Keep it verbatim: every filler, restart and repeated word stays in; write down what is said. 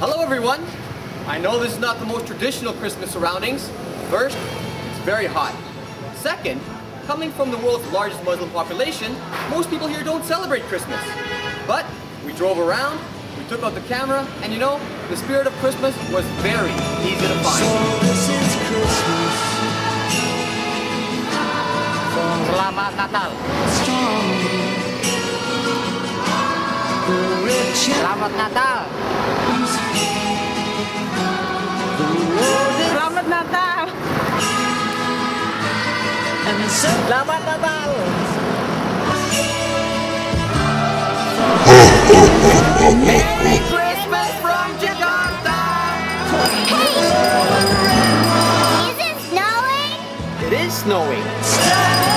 Hello everyone! I know this is not the most traditional Christmas surroundings. First, it's very hot. Second, coming from the world's largest Muslim population, most people here don't celebrate Christmas. But we drove around, we took out the camera, and you know, the spirit of Christmas was very easy to find. So this is Christmas. Selamat Natal. Selamat Natal. Selamat Natal. Selamat Natal. Merry Christmas from Jakarta. Hey, is it snowing? It is snowing.